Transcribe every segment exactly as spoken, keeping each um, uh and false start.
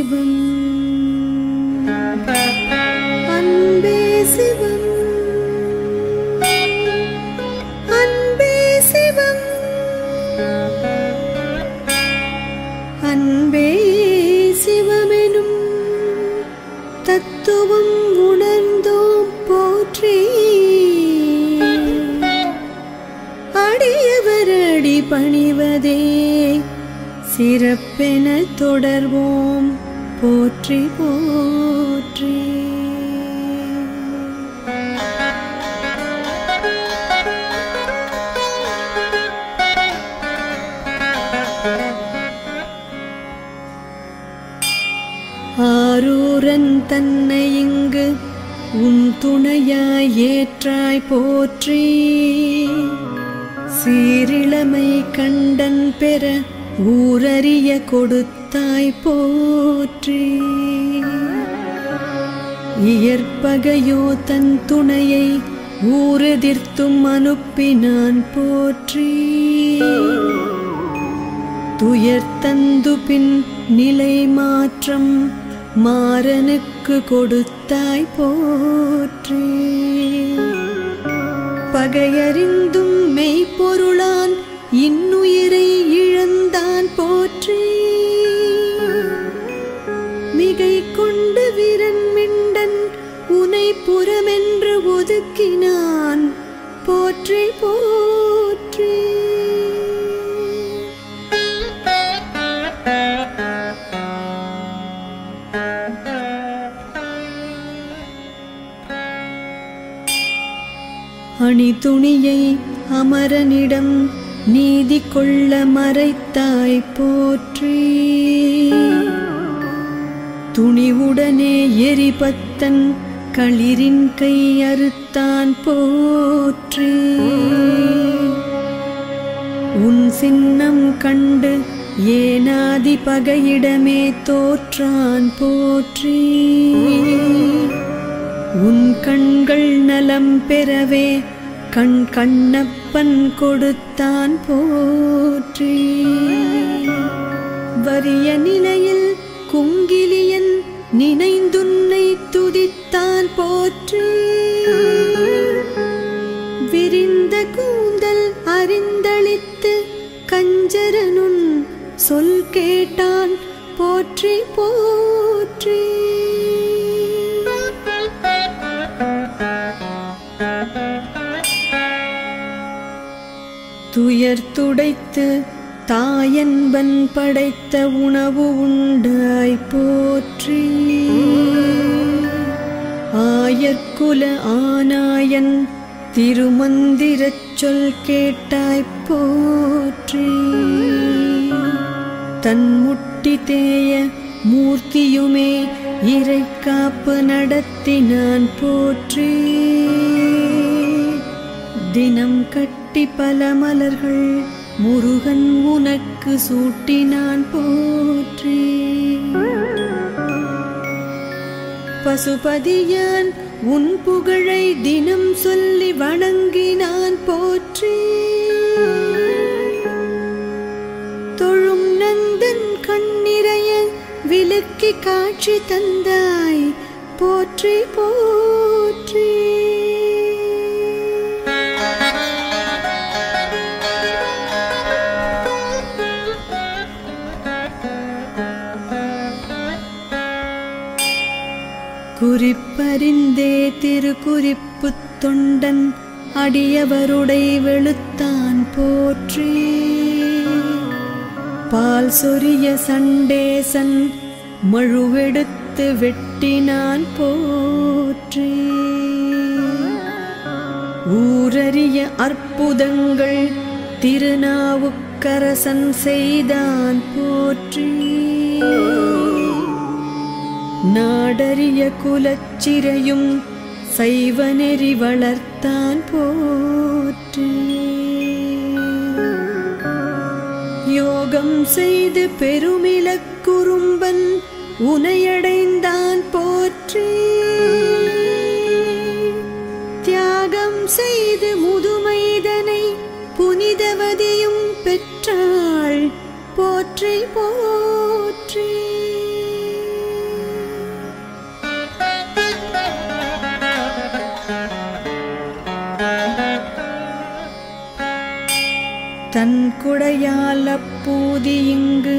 சிவன் அன்பே சிவன் அன்பே சிவன் அன்பே சிவமெனும் தத்துவம் உணர்ந்தோம் போற்றி அடியவர் அடி பணிவதே सिरप्पेन तोडर्वोम पोत्री पोत्री आरूरन् तन्नै इंगु उन् तुणयाय एत्राय पोत्री सीरिलमै कंडन् पेर ஊரறிய கொடுத்தாய் போற்றி இயற்பகையோ தன் துணையை ஊரெதிர்த்தும் அனுப்பினான் போற்றி துயர் தந்துபின் நிலை மாற்றம் மாறனுக்கு கொடுத்தாய் போற்றி பகையறிந்தும் மெய்ப்பொருளான் இன்னுயிரை இழந்தான் போற்றி மிகை கொண்டு வீரன் மிண்டன் உனை புறமென்று ஒதுக்கினான் போற்றி போற்றி அணி துணியை அமரனிடம் नीदि कोल्ल मरैत्ताय पोत्री तुनिवुडने एरिपत्तन कलिरिन कै अरुत्तान पोत्री उन सिन्नम कंडु एनादि पगैडमे तोत्रान पोत्री उन कण्गल नलं पेरवे कण कण्णप्पन कोडुत्तान पोत्री वरिय निलैयिल कुंगिलियन निनैंदुन्नै तुदित्तान पोत्री विरिंद कूंदल अरिंदलित्तु कंजरनुन सोल केट्टान पोत्री पोत्री துயர் துடைத்து தாயன்பன் படைத்த உணவு உண்டாய் போற்றி ஆயர்குல ஆனாயன் திருமந்திரச் சொல் கேட்டாய் போற்றி தன்முட்டி தேய மூர்த்தியுமே இறை காப்பு நடத்தினான் போற்றி தினம் கட்டி பல மலர்கள் முருகன் உனக்கு சூட்டினான் போற்றி பசுபதியான் உன் புகழை தினம் சொல்லி வணங்கினான் போற்றி தொழும் நந்தன் கண்ணிறைய விளக்கி காட்சி தந்தாய் போற்றி போற்றி குறிப்பறிந்தே திருக்குறிப்பு தொண்டன் அடியவருடை வெளுத்தான் போற்றி பால் சொரிய சண்டேசன் மழுவெடுத்து வெட்டினான் போற்றி ஊரறிய அற்புதங்கள் திருநாவுக்கரசன் செய்தான் போற்றி நாடறிய குலச்சிறையும் சைவநெறி வளர்த்தான் போற்றி யோகம் செய்து பெருமிளக்குறும்பன் உனையடைந்தான் போற்றி தியாகம் செய்து முதுமைதனை புனிதவதியும் பெற்றாள் போற்றி போற்றி தன்குடையால் அப்பூதி இங்கு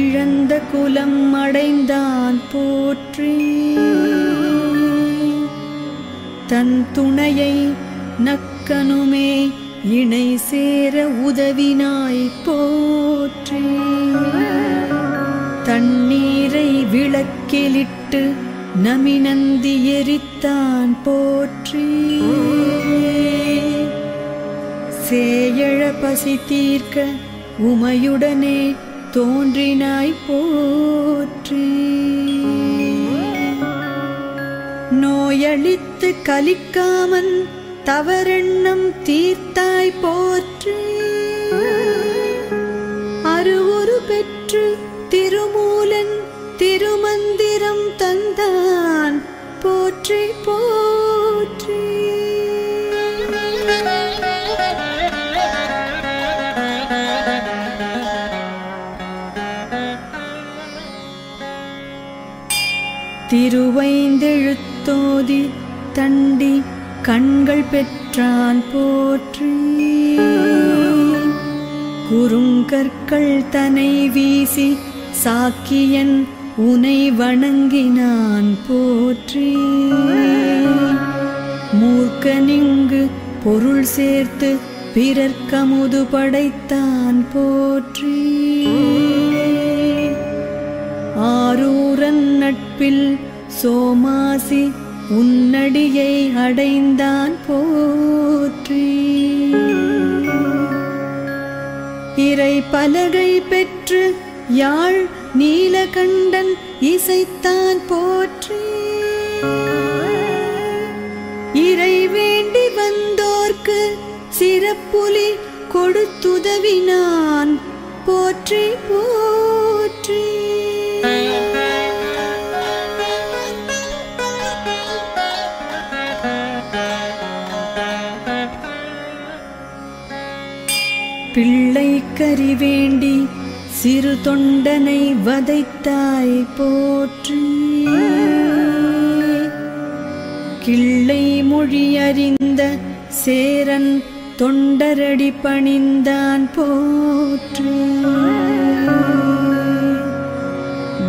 இழந்த குலம் அடைந்தான் போற்றி. தன் துணையை நக்கனுமே இணை சேர உதவினாய் போற்றி. தண்ணீரை விளக்கிலிட்டு நமிநந்தி எரித்தான் போற்றி. சேயழ பசி தீர்க்க உமையுடனே தோன்றினாய் போற்றி. நோயழித்து கலிக்காமன் தவறெண்ணம் தீர்த்தாய் போற்றி. அருவுரு பெற்று திருமூலன் திருமந்திரம் தந்தான் போற்றி போற்றி. திருவைந்தெழுத்தோதி தண்டி கண்கள் பெற்றான் போற்றி. குறுங்கற்கள் தனை வீசி சாக்கியன் உனை வணங்கினான் போற்றி. மூர்க்கனிங்கு பொருள் சேர்த்து பிறர்க்கமுது படைத்தான் போற்றி. ஆரூரன் நட்பில் சோமாசி உன்னடியை அடைந்தான் போற்றி. இறை பலகை பெற்று யாழ் நீலகண்டன் இசைத்தான் போற்றி. இறை வேண்டி வந்தோர்க்கு சிறப்புலி கொடுத்துதவினான் போற்றி போற்றி. பிள்ளை கறி வேண்டி சிறு தொண்டனை வதைத்தாய் போற்றி. கிள்ளை மொழி அறிந்த சேரன் தொண்டரடி பணிந்தான் போற்றி.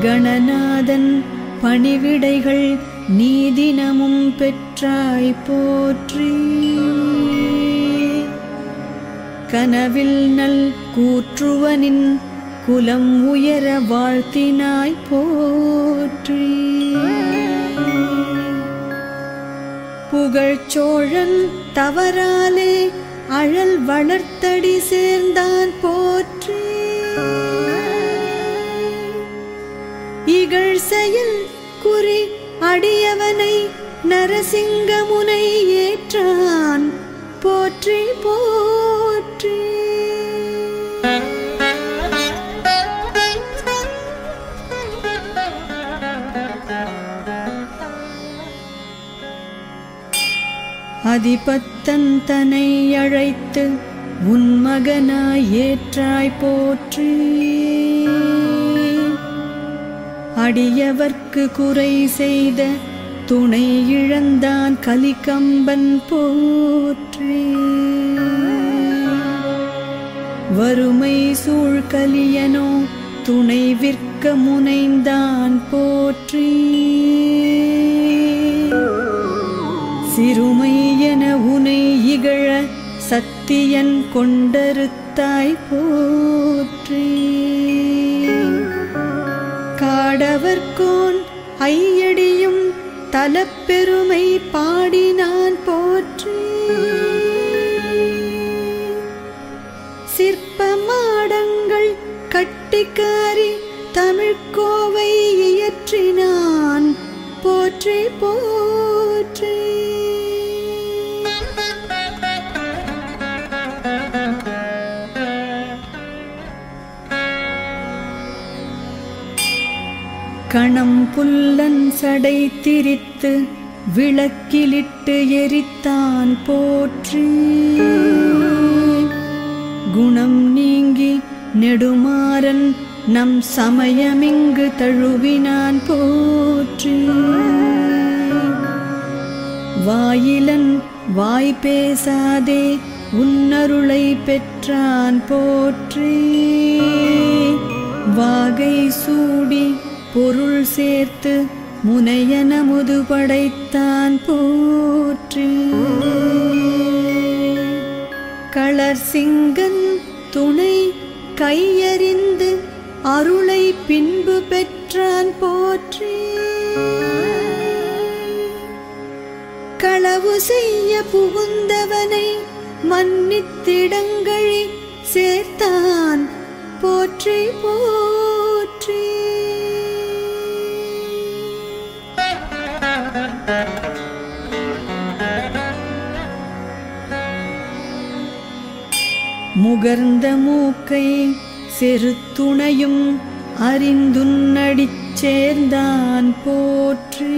கணநாதன் பணிவிடைகள் நீதினமும் பெற்றாய் போற்றி. கனவில் நல் கூற்றுவனின் குலம் உயர வாழ்த்தினாய் போற்றி. புகழ்ச்சோழன் தவறாலே அழல் வளர்த்தடி சேர்ந்தான் போற்றி. இகழ் செயல் குறி அடியவனை நரசிங்கமுனை ஏற்றான் போற்றி போற்றி. அதிபத்தன் தனை அழைத்து உன் மகனாய் ஏற்றாய் போற்றி. அடியவர்க்கு குறை செய்த துணை இழந்தான் கலிகம்பன் போற்றி. வறுமை சூழ்கலியனோ துணை விற்க முனைந்தான் போற்றி. சிறுமை என உனை இகழ சத்தியன் கொண்டறுத்தாய் போற்றி. காடவர்கோன் ஐயடியும் தலப்பெருமை பாடினான் போற்றி. சிற்ப மாடங்கள் கட்டிக்காரி தமிழ்கோவை இயற்றினான் போற்றி போற்றி. கணம் புல்லன் சடை திரித்து விளக்கிலிட்டு எரித்தான் போற்றி. குணம் நீங்கி நெடுமாறன் நம் சமயமிங்கு தழுவினான் போற்றி. வாயிலன் வாய் பேசாதே உன்னருளை பெற்றான் போற்றி. வாகை சூடி பொருள் சேர்த்து முனையன முது படைத்தான் போற்றி. களர் சிங்கன் துணை கையறிந்து அருளை பின்பு பெற்றான் போற்றி. களவு செய்ய புகுந்தவனை மன்னித்திடங்கழி சேர்த்தான் போற்றி போற்றி. முகர்ந்த மூக்கை செருத்துணையும் அறிந்துன்னடிச் சேர்ந்தான் போற்றி.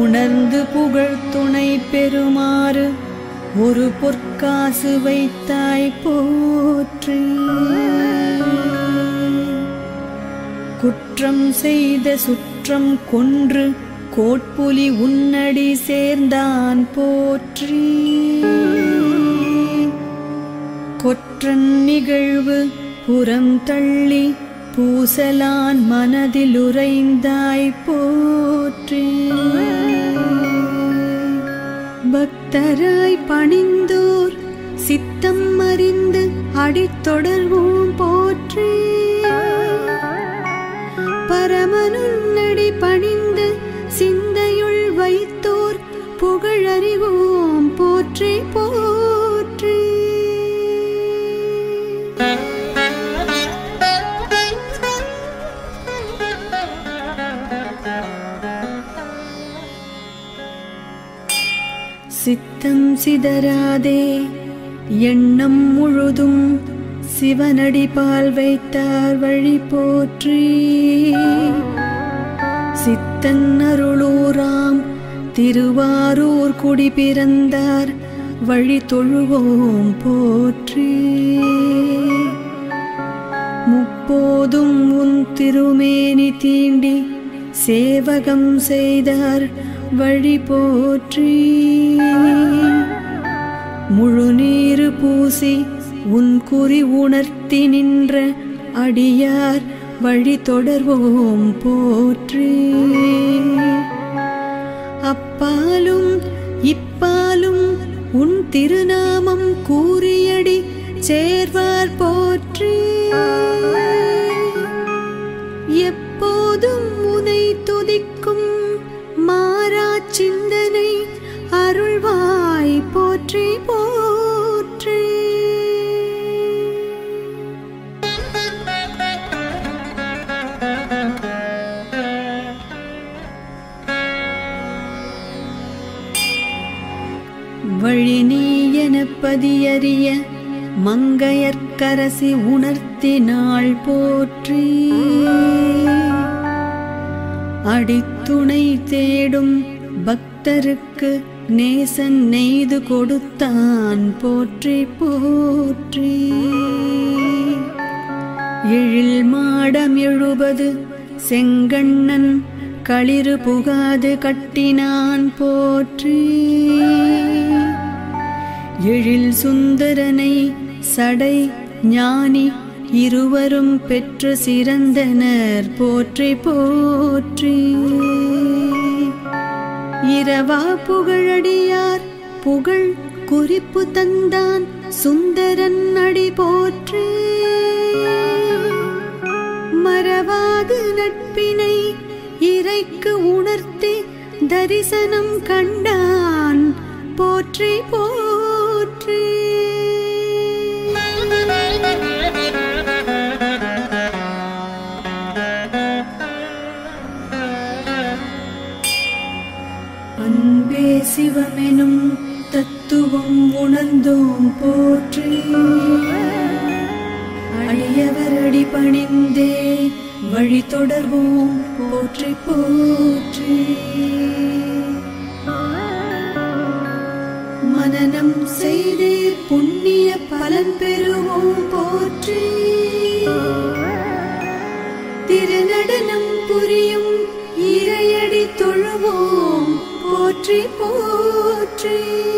உணர்ந்து புகழ்துணை பெறுமாறு ஒரு பொற்காசு வைத்தாய் போற்றி. குற்றம் செய்த சுற்றம் கொன்று கோட்புலி உன்னடி சேர்ந்தான் போற்றி. கொற்றன் நிகழ்வு புறம் தள்ளி பூசலான் மனதில் உறைந்தாய் போற்றி. பக்தராய் பணிந்தோர் சித்தம் அறிந்து அடித்தொடர்வோம் போற்றி. பரமனுன்னடி பணிந்து சிந்தையுள் வைத்தோர் புகழறிவோம் போற்றி போற்றி. சித்தம் சிதறாதே எண்ணம் முழுதும் சிவனடிபால் வைத்தார் வழி போற்றி. சித்தன் அருளூராம் திருவாரூர் குடி பிறந்தார் வழி தொழுவோம் போற்றி. முப்போதும் உன் திருமேனி தீண்டி சேவகம் செய்தார் வழி போற்றி. முழுநீரு பூசி உன் குறி உணர்த்தி நின்ற அடியார் வழி தொடர்வோம் போற்றி. அப்பாலும் இப்பாலும் உன் திருநாமம் கூறியடி சேர்வார் போற்றி. எப்போதும் உனை துதிக்கும் மாறா சிந்தனை அருள்வாய் போற்றி போற்றி. வழி நீ எனப்பதியறிய மங்கையற்கரசி உணர்த்தினாள் போற்றி. அடித்துணை தேடும் பக்தருக்கு நேசன் நெய்து கொடுத்தான் போற்றி போற்றி. எழில் மாடம் எழுபது செங்கண்ணன் களிறு புகாது கட்டினான் போற்றி. எழில் சுந்தரனை சடை ஞானி இருவரும் பெற்று சிறந்தனர் போற்றி போற்றி. இரவா புகழடியார் புகழ் குறிப்பு தந்தான் சுந்தரன் அடி போற்றி. மறவாது நட்பினை இறைக்கு உணர்த்தி தரிசனம் கண்டான் போற்றி போற்றி. அன்பே சிவமெனும் தத்துவம் உணர்ந்தோம் போற்றி. அடியவரடி பணிந்தே வழி தொடர்வோம் போற்றி போற்றி. மனனம் செய்தே புண்ணிய பலன் பெறுவோம் போற்றி. திருநடனம் புரியும் இறையடி தொழுவோம் போற்றி போற்றி.